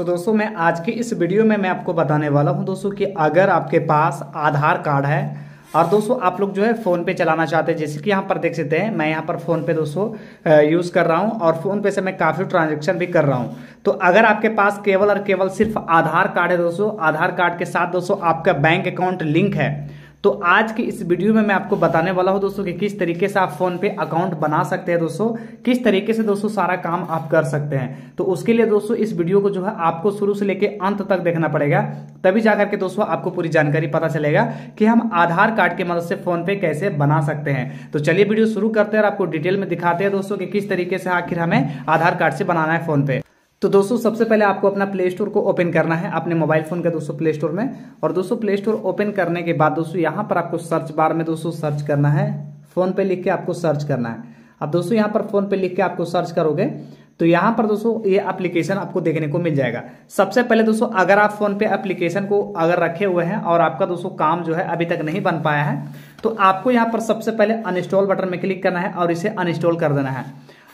सो दोस्तों मैं आज की इस वीडियो में मैं आपको बताने वाला हूं दोस्तों कि अगर आपके पास आधार कार्ड है और दोस्तों आप लोग जो है फ़ोनपे चलाना चाहते हैं, जैसे कि यहाँ पर देख सकते हैं मैं यहाँ पर फ़ोनपे दोस्तों यूज़ कर रहा हूँ और फ़ोनपे से मैं काफ़ी ट्रांजैक्शन भी कर रहा हूँ। तो अगर आपके पास केवल और केवल सिर्फ आधार कार्ड है दोस्तों, आधार कार्ड के साथ दोस्तों आपका बैंक अकाउंट लिंक है, तो आज की इस वीडियो में मैं आपको बताने वाला हूं दोस्तों कि किस तरीके से आप फ़ोन पे अकाउंट बना सकते हैं दोस्तों, किस तरीके से दोस्तों सारा काम आप कर सकते हैं। तो उसके लिए दोस्तों इस वीडियो को जो है आपको शुरू से लेके अंत तक देखना पड़ेगा, तभी जाकर के दोस्तों आपको पूरी जानकारी पता चलेगा कि हम आधार कार्ड की मदद से फ़ोन पे कैसे बना सकते हैं। तो चलिए वीडियो शुरू करते हैं और आपको डिटेल में दिखाते हैं दोस्तों कि किस तरीके से आखिर हमें आधार कार्ड से बनाना है फ़ोन पे। तो दोस्तों सबसे पहले आपको अपना प्ले स्टोर को ओपन करना है अपने मोबाइल फोन के दोस्तों प्ले स्टोर में, और दोस्तों प्ले स्टोर ओपन करने के बाद दोस्तों यहाँ पर आपको सर्च बार में दोस्तों सर्च करना है, फोन पे लिख के आपको सर्च करना है। अब दोस्तों यहाँ पर फोन पे लिख के आपको सर्च करोगे तो यहाँ पर दोस्तों ये एप्लीकेशन आपको देखने को मिल जाएगा। सबसे पहले दोस्तों अगर आप फोन पे एप्लीकेशन को अगर रखे हुए हैं और आपका दोस्तों काम जो है अभी तक नहीं बन पाया है, तो आपको यहाँ पर सबसे पहले अनइंस्टॉल बटन में क्लिक करना है और इसे अनइंस्टॉल कर देना है।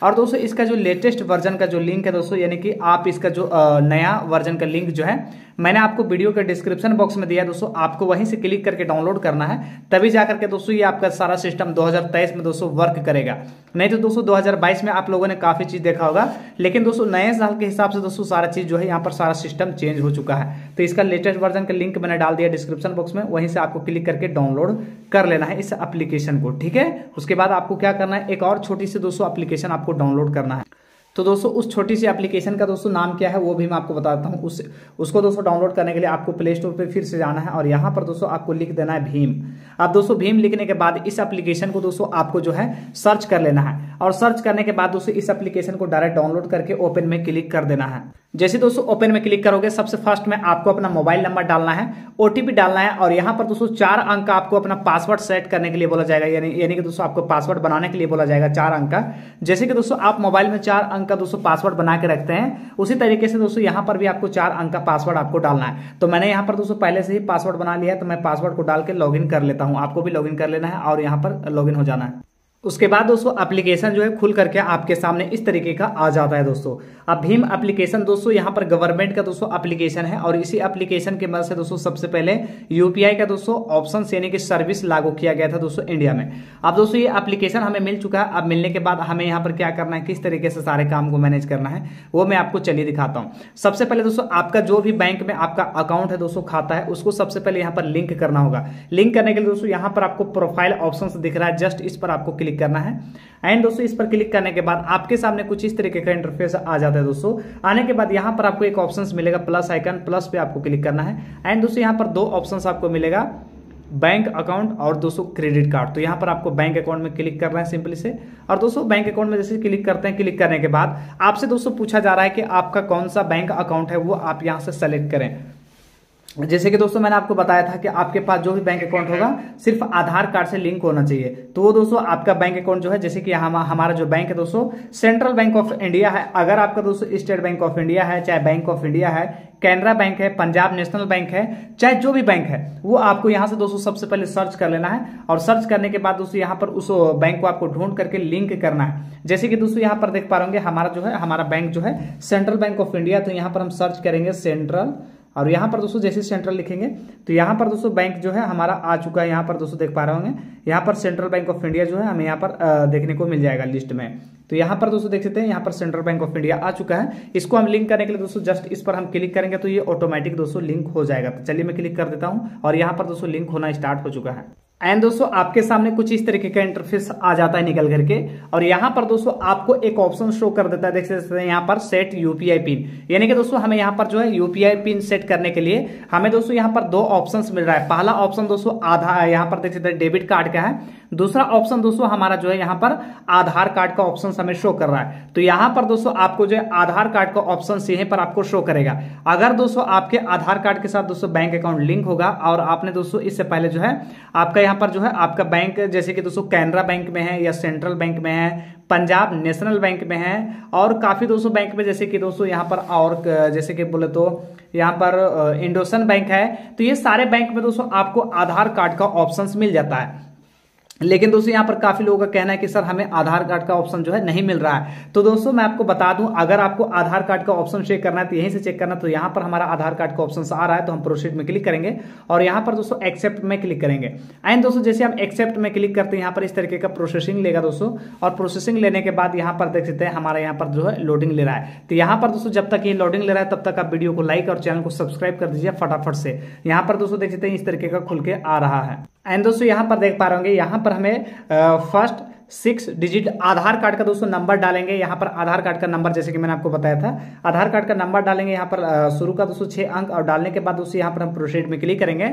और दोस्तों इसका जो लेटेस्ट वर्जन का जो लिंक है दोस्तों, यानी कि आप इसका जो नया वर्जन का लिंक जो है मैंने आपको वीडियो के डिस्क्रिप्शन बॉक्स में दिया दोस्तों, आपको वहीं से क्लिक करके डाउनलोड करना है, तभी जाकर के दोस्तों ये आपका सारा सिस्टम 2023 में दोस्तों वर्क करेगा। नहीं तो दोस्तों 2022 में आप लोगों ने काफ़ी चीज़ देखा होगा, लेकिन दोस्तों नए साल के हिसाब से दोस्तों सारा चीज़ जो है यहाँ पर सारा सिस्टम चेंज हो चुका है। तो इसका लेटेस्ट वर्जन का लिंक मैंने डाल दिया डिस्क्रिप्शन बॉक्स में, वहीं से आपको क्लिक करके डाउनलोड कर लेना है इस एप्लीकेशन को, ठीक है। उसके बाद आपको क्या करना है, एक और छोटी सी दोस्तों एप्लीकेशन आपको डाउनलोड करना है। तो दोस्तों उस छोटी सी एप्लीकेशन का दोस्तों नाम क्या है वो भी मैं आपको बताता हूँ। उसको दोस्तों डाउनलोड करने के लिए आपको प्ले स्टोर पे फिर से जाना है और यहाँ पर दोस्तों आपको लिख देना है भीम। अब दोस्तों भीम लिखने के बाद इस एप्लीकेशन को दोस्तों आपको जो है सर्च कर लेना है, और सर्च करने के बाद दोस्तों इस एप्लीकेशन को डायरेक्ट डाउनलोड करके ओपन में क्लिक कर देना है। जैसे दोस्तों ओपन में क्लिक करोगे सबसे फर्स्ट में आपको अपना मोबाइल नंबर डालना है, ओटीपी डालना है, और यहाँ पर दोस्तों 4 अंक का आपको अपना पासवर्ड सेट करने के लिए बोला जाएगा, यानी कि दोस्तों आपको पासवर्ड बनाने के लिए बोला जाएगा 4 अंक का। जैसे कि दोस्तों आप मोबाइल में 4 अंक का दोस्तों पासवर्ड बना के रखते हैं, उसी तरीके से दोस्तों यहाँ पर भी आपको 4 अंक का पासवर्ड आपको डालना है। तो मैंने यहाँ पर दोस्तों पहले से ही पासवर्ड बना लिया है, तो मैं पासवर्ड को डाल के लॉगिन कर लेता हूँ, आपको भी लॉगिन कर लेना है और यहाँ पर लॉगिन हो जाना है। उसके बाद दोस्तों एप्लीकेशन जो है खुल करके आपके सामने इस तरीके का आ जाता है दोस्तों। अब भीम एप्लीकेशन दोस्तों यहाँ पर गवर्नमेंट का दोस्तों एप्लीकेशन है, और इसी एप्लीकेशन के मदद से दोस्तों सबसे पहले यूपीआई का दोस्तों ऑप्शन यानी कि सर्विस लागू किया गया था दोस्तों इंडिया में। अब दोस्तों ये एप्लीकेशन हमें मिल चुका है। अब मिलने के बाद हमें यहाँ पर क्या करना है, किस तरीके से सारे काम को मैनेज करना है वो मैं आपको चलिए दिखाता हूँ। सबसे पहले दोस्तों आपका जो भी बैंक में आपका अकाउंट है दोस्तों, खाता है, उसको सबसे पहले यहाँ पर लिंक करना होगा। लिंक करने के लिए दोस्तों यहाँ पर आपको प्रोफाइल ऑप्शन दिख रहा है, जस्ट इस पर आपको क्लिक करना है। एंड दोस्तों इस पर क्लिक करने के बाद आपके सामने कुछ इस तरीके का इंटरफेस आ जाता है दोस्तों। आने के बाद यहां पर आपको एक ऑप्शन मिलेगा प्लस आइकन, प्लस पे आपको क्लिक करना है। एंड दोस्तों यहां पर 2 ऑप्शन आपको मिलेगा, बैंक अकाउंट और दोस्तों क्रेडिट कार्ड। तो यहाँ पर आपको बैंक अकाउंट में क्लिक करना है सिंपली से, और दोस्तों बैंक अकाउंट में जैसे क्लिक करते हैं, क्लिक करने के बाद आपसे दोस्तों पूछा जा रहा है कि आपका कौन सा बैंक अकाउंट है वो आप यहाँ से सेलेक्ट करें। जैसे कि दोस्तों मैंने आपको बताया था कि आपके पास जो भी बैंक अकाउंट होगा सिर्फ आधार कार्ड से लिंक होना चाहिए, तो वो दोस्तों आपका बैंक अकाउंट जो है, जैसे कि हमारा जो बैंक है दोस्तों सेंट्रल बैंक ऑफ इंडिया है। अगर आपका दोस्तों स्टेट बैंक ऑफ इंडिया है, चाहे बैंक ऑफ इंडिया है, कैनरा बैंक है, पंजाब नेशनल बैंक है, चाहे जो भी बैंक है, वो आपको यहाँ से दोस्तों सबसे पहले सर्च कर लेना है। और सर्च करने के बाद दोस्तों यहाँ पर उस बैंक को आपको ढूंढ करके लिंक करना है। जैसे कि दोस्तों यहाँ पर देख पा रहे होंगे हमारा बैंक जो है सेंट्रल बैंक ऑफ इंडिया, तो यहाँ पर हम सर्च करेंगे सेंट्रल, और यहाँ पर दोस्तों जैसे सेंट्रल लिखेंगे तो यहाँ पर दोस्तों बैंक जो है हमारा आ चुका है। यहाँ पर दोस्तों देख पा रहे होंगे यहाँ पर सेंट्रल बैंक ऑफ इंडिया जो है हमें यहाँ पर देखने को मिल जाएगा लिस्ट में। तो यहाँ पर दोस्तों देख सकते हैं यहाँ पर सेंट्रल बैंक ऑफ इंडिया आ चुका है। इसको हम लिंक करने के लिए दोस्तों जस्ट इस पर हम क्लिक करेंगे तो ये ऑटोमेटिक दोस्तों लिंक हो जाएगा। तो चलिए मैं क्लिक कर देता हूँ और यहाँ पर दोस्तों लिंक होना स्टार्ट हो चुका है। एंड दोस्तों आपके सामने कुछ इस तरीके का इंटरफेस आ जाता है निकल करके, और यहाँ पर दोस्तों आपको एक ऑप्शन शो कर देता है, देख सकते हैं यहाँ पर सेट यूपीआई पिन, यानी कि दोस्तों हमें यहाँ पर जो है यूपीआई पिन सेट करने के लिए हमें दोस्तों यहाँ पर 2 ऑप्शंस मिल रहा है। पहला ऑप्शन दोस्तों आधार, यहाँ पर देख सकते हैं डेबिट कार्ड का है। दूसरा ऑप्शन दोस्तों हमारा जो है यहाँ पर आधार कार्ड का ऑप्शन हमें शो कर रहा है। तो यहाँ पर दोस्तों आपको जो है आधार कार्ड का ऑप्शन यहीं पर आपको शो करेगा। अगर दोस्तों आपके आधार कार्ड के साथ दोस्तों बैंक अकाउंट लिंक होगा और आपने दोस्तों इससे पहले जो है आपका यहाँ पर जो है आपका बैंक जैसे कि दोस्तों कैनरा बैंक में है या सेंट्रल बैंक में है, पंजाब नेशनल बैंक में है, और काफ़ी दोस्तों बैंक में जैसे कि दोस्तों यहाँ पर और जैसे कि बोले तो यहाँ पर इंडोसिंड बैंक है, तो ये सारे बैंक में दोस्तों आपको आधार कार्ड का ऑप्शंस मिल जाता है। लेकिन दोस्तों यहाँ पर काफी लोगों का कहना है कि सर हमें आधार कार्ड का ऑप्शन जो है नहीं मिल रहा है। तो दोस्तों मैं आपको बता दूं, अगर आपको आधार कार्ड का ऑप्शन चेक करना है तो यहीं से चेक करना। तो यहाँ पर हमारा आधार कार्ड का ऑप्शन आ रहा है, तो हम प्रोसीड में क्लिक करेंगे और यहाँ पर दोस्तों एक्सेप्ट में क्लिक करेंगे। एंड दोस्तों जैसे हम एक्सेप्ट में क्लिक करते हैं यहाँ पर इस तरीके का प्रोसेसिंग लेगा दोस्तों, और प्रोसेसिंग लेने के बाद यहाँ पर देख सकते हैं हमारा यहाँ पर जो है लोडिंग ले रहा है। तो यहाँ पर दोस्तों जब तक ये लोडिंग ले रहा है तब तक आप वीडियो को लाइक और चैनल को सब्सक्राइब कर दीजिए फटाफट से। यहाँ पर दोस्तों देख सकते हैं इस तरीके का खुल के आ रहा है। एंड दोस्तों यहाँ पर देख पा रहे होंगे, यहाँ पर हमें फर्स्ट 6 डिजिट आधार कार्ड का दोस्तों नंबर डालेंगे। यहाँ पर आधार कार्ड का नंबर जैसे कि मैंने आपको बताया था, आधार कार्ड का नंबर डालेंगे यहाँ पर शुरू का दोस्तों 6 अंक, और डालने के बाद दोस्तों यहाँ पर हम प्रोसीड में क्लिक करेंगे।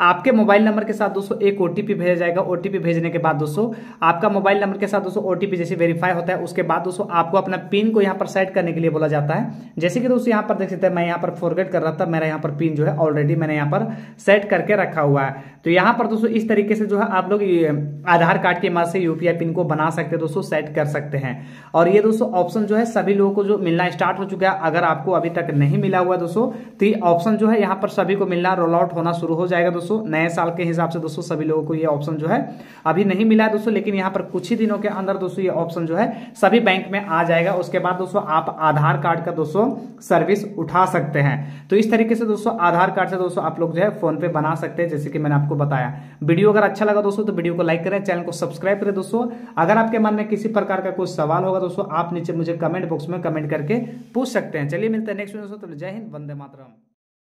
आपके मोबाइल नंबर के साथ दोस्तों एक ओटीपी भेजा जाएगा। ओटीपी भेजने के बाद दोस्तों आपका मोबाइल नंबर के साथ दोस्तों ओटीपी जैसे वेरीफाई होता है, उसके बाद दोस्तों आपको अपना पिन को यहाँ पर सेट करने के लिए बोला जाता है। जैसे कि दोस्तों यहाँ पर देख सकते हैं मैं यहाँ पर फॉरगेट कर रहा था, मेरा यहाँ पर पिन जो है ऑलरेडी मैंने यहाँ पर सेट करके रखा हुआ है। तो यहाँ पर दोस्तों इस तरीके से जो है आप लोग आधार कार्ड की मदद से यूपीआई पिन को बना सकते हैं दोस्तों, सेट कर सकते हैं। और ये दोस्तों ऑप्शन जो है सभी लोगों को जो मिलना स्टार्ट हो चुका है। अगर आपको अभी तक नहीं मिला हुआ दोस्तों तो ये ऑप्शन जो है यहाँ पर सभी को मिलना, रोल आउट होना शुरू हो जाएगा दोस्तों। नए साल के हिसाब से दोस्तों सभी लोगों को ये ऑप्शन जो है अभी नहीं मिला है दोस्तों, लेकिन यहाँ पर कुछ ही दिनों के अंदर दोस्तों ये ऑप्शन जो है सभी बैंक में आ जाएगा। उसके बाद दोस्तों आप आधार कार्ड का दोस्तों सर्विस उठा सकते हैं। तो इस तरीके से दोस्तों आधार कार्ड से दोस्तों आप लोग जो है फोन पे बना सकते हैं, जैसे कि मैंने आपको बताया। वीडियो अगर अच्छा लगा दोस्तों तो वीडियो को लाइक करें, चैनल को सब्सक्राइब करें दोस्तों। अगर आपके मन में किसी प्रकार का कोई सवाल होगा दोस्तों आप नीचे मुझे कमेंट बॉक्स में कमेंट करके पूछ सकते हैं। चलिए मिलते हैं नेक्स्ट वीडियो दोस्तों। जय हिंद, वंदे मातरम।